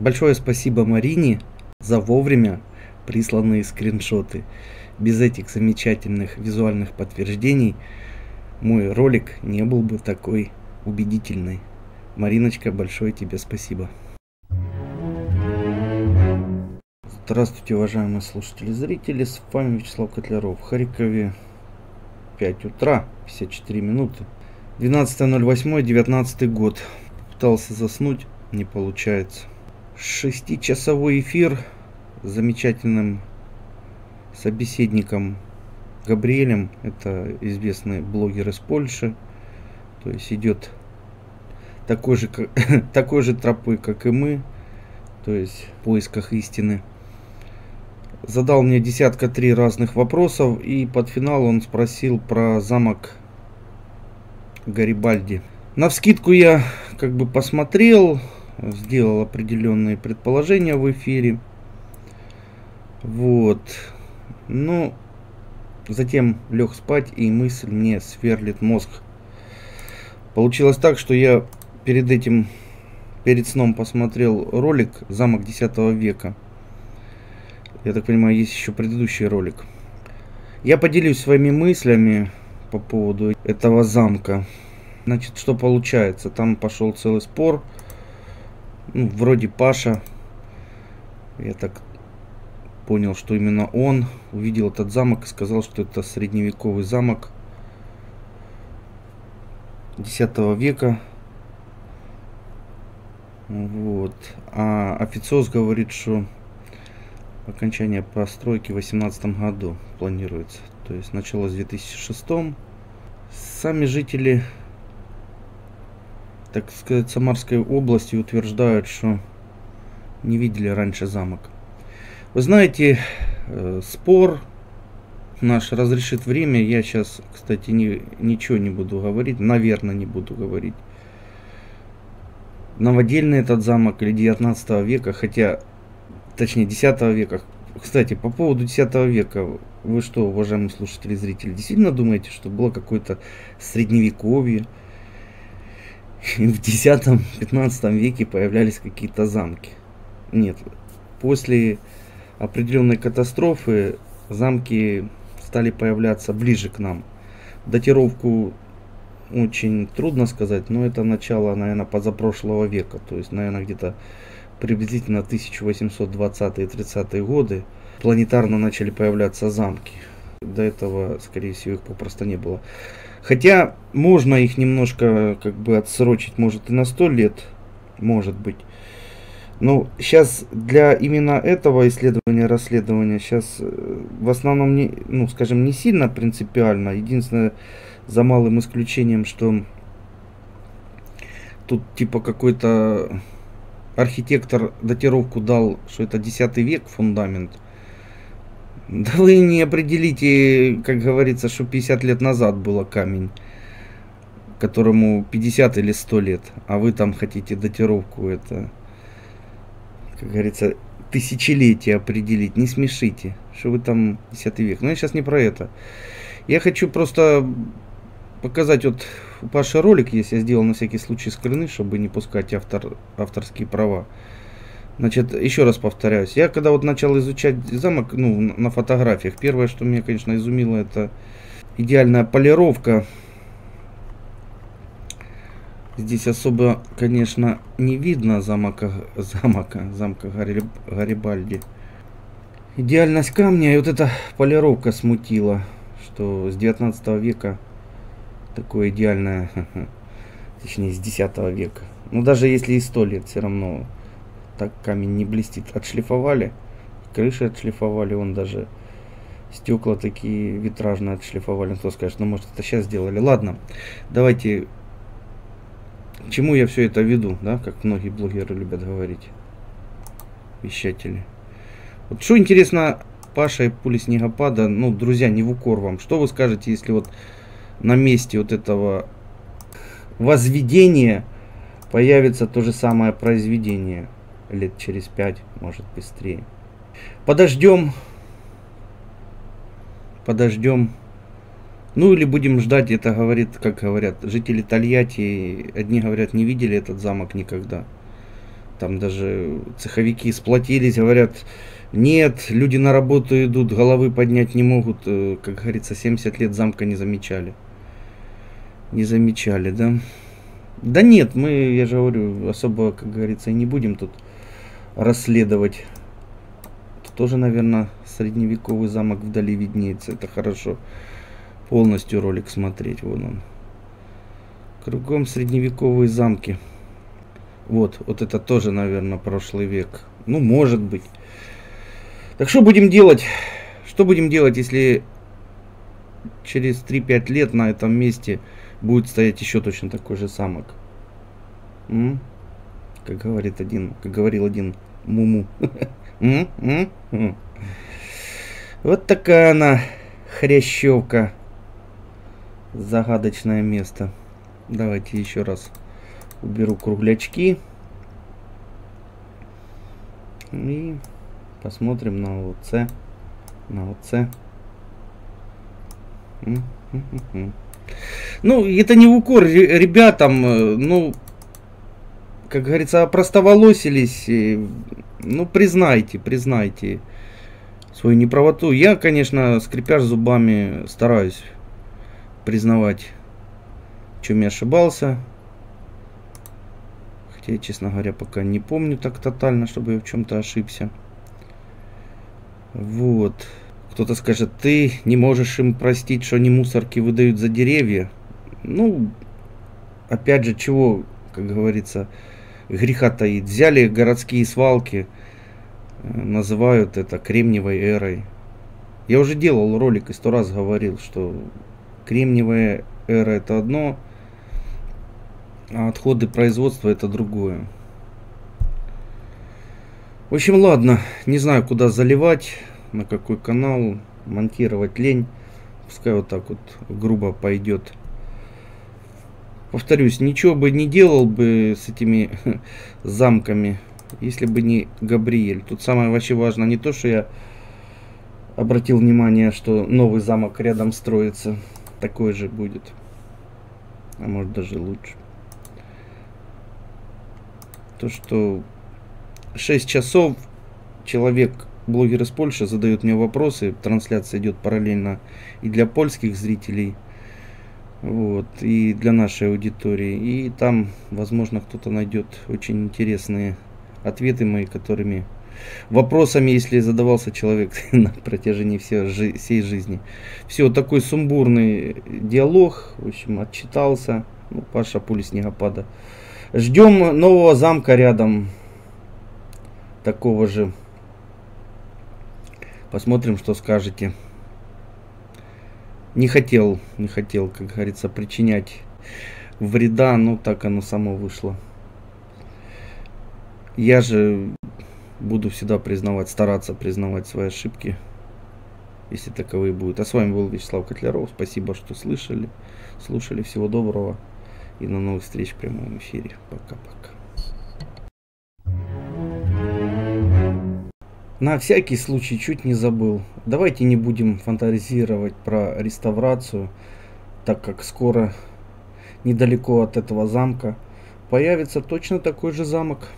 Большое спасибо Марине за вовремя присланные скриншоты. Без этих замечательных визуальных подтверждений мой ролик не был бы такой убедительный. Мариночка, большое тебе спасибо. Здравствуйте, уважаемые слушатели и зрители, с вами Вячеслав Котляров. В Харькове 5 утра, 54 минуты, 12.08, 19 год. Пытался заснуть, не получается. 6-часовой эфир с замечательным собеседником Габриэлем, это известный блогер из Польши, то есть идет такой же тропой, как и мы, то есть в поисках истины. Задал мне десятка-три разных вопросов, и под финал он спросил про замок Гарибальди. Навскидку я как бы посмотрел, сделал определенные предположения в эфире. Вот. Ну, затем лег спать, и мысль мне сверлит мозг. Получилось так, что я перед сном посмотрел ролик «Замок 10 века». Я так понимаю, есть еще предыдущий ролик. Я поделюсь своими мыслями по поводу этого замка. Значит, что получается? Там пошел целый спор. Ну, вроде Паша. Я так понял, что именно он увидел этот замок и сказал, что это средневековый замок 10 века. Вот. А официоз говорит, что окончание постройки в 2018 году планируется. То есть начало с 2006. Сами жители, так сказать, Самарской области утверждают, что не видели раньше замок. Вы знаете, спор наш разрешит время. Я сейчас, кстати, ничего не буду говорить. Наверное, не буду говорить. Новодельный этот замок или 19 века, хотя... Точнее, 10 века. Кстати, по поводу 10 века. Вы что, уважаемые слушатели и зрители, действительно думаете, что было какое-то средневековье? И в 10-15 веке появлялись какие-то замки? Нет. После определенной катастрофы замки стали появляться ближе к нам. Датировку очень трудно сказать, но это начало, наверное, позапрошлого века. То есть, наверное, где-то... Приблизительно 1820-30-е годы планетарно начали появляться замки. До этого, скорее всего, их попросту не было. Хотя можно их немножко как бы отсрочить, может и на 100 лет, может быть. Но сейчас для именно этого исследования, расследования, сейчас в основном, не сильно принципиально. Единственное, за малым исключением, что тут типа какой-то... Архитектор датировку дал, что это 10 век фундамент. Да вы не определите, как говорится, что 50 лет назад был камень, которому 50 или 100 лет. А вы там хотите датировку, это, как говорится, тысячелетие определить. Не смешите, что вы там 10 век. Но я сейчас не про это. Я хочу просто показать, вот у Паши ролик есть, я сделал на всякий случай скрины, чтобы не пускать авторские права. Значит, еще раз повторяюсь, я когда вот начал изучать замок, на фотографиях, первое, что меня, конечно, изумило, это идеальная полировка. Здесь особо, конечно, не видно замка Гарибальди. Идеальность камня и вот эта полировка смутила, что с 19 века такое идеальное, точнее с 10 века. Но даже если и 100 лет, все равно так камень не блестит. Отшлифовали, крыши отшлифовали, он даже стекла такие витражные отшлифовали. Кто скажет, ну может это сейчас сделали. Ладно, давайте, к чему я все это веду, да, как многие блогеры любят говорить, вещатели. Вот что интересно, Паша и пули снегопада, друзья, не в укор вам. Что вы скажете, если вот на месте вот этого возведения появится то же самое произведение лет через 5, может быстрее. Подождем. Ну или будем ждать, это говорит, как говорят, жители Тольятти. Одни говорят, не видели этот замок никогда. Там даже цеховики сплотились, говорят, нет, люди на работу идут, головы поднять не могут. Как говорится, 70 лет замка не замечали. Не замечали, да? Да нет, мы, я же говорю, особо, как говорится, и не будем тут расследовать. Тут тоже, наверное, средневековый замок вдали виднеется. Это хорошо. Полностью ролик смотреть, вон он. Кругом средневековые замки. Вот, вот это тоже, наверное, прошлый век. Ну, может быть. Так что будем делать? Что будем делать, если через 3-5 лет на этом месте будет стоять еще точно такой же замок? М? Как говорит один, как говорил один муму. Вот такая она хрящевка. Загадочное место. Давайте еще раз уберу круглячки. И посмотрим на ОЦ. На ОЦ. Ну, это не в укор ребятам. Ну, как говорится, простоволосились. Ну, признайте, признайте свою неправоту. Я, конечно, скрипя зубами, стараюсь признавать, в чем я ошибался. Хотя я, честно говоря, пока не помню так тотально, чтобы я в чем-то ошибся. Вот. Кто-то скажет, ты не можешь им простить, что они мусорки выдают за деревья. Ну, опять же, чего, как говорится, греха таит. Взяли городские свалки, называют это кремниевой эрой. Я уже делал ролик и 100 раз говорил, что кремниевая эра это одно, а отходы производства это другое. В общем, ладно, не знаю, куда заливать, на какой канал, монтировать лень. Пускай вот так вот грубо пойдет. Повторюсь, ничего бы не делал бы с этими замками, если бы не Габриэль. Тут самое вообще важно не то, что я обратил внимание, что новый замок рядом строится. Такой же будет. А может даже лучше. То, что 6 часов человек, блогер из Польши, задает мне вопросы. Трансляция идет параллельно и для польских зрителей, вот, и для нашей аудитории. И там, возможно, кто-то найдет очень интересные ответы мои, которыми вопросами, если задавался человек на протяжении всей жизни. Все, такой сумбурный диалог. В общем, отчитался. Ну, Паша, пули снегопада. Ждем нового замка рядом. Такого же. Посмотрим, что скажете. Не хотел, как говорится, причинять вреда. Но так оно само вышло. Я же буду всегда признавать, стараться признавать свои ошибки, если таковые будут. А с вами был Вячеслав Котляров. Спасибо, что слышали, слушали. Всего доброго и до новых встреч в прямом эфире. Пока-пока. На всякий случай, чуть не забыл. Давайте не будем фантазировать про реставрацию, так как скоро недалеко от этого замка появится точно такой же замок.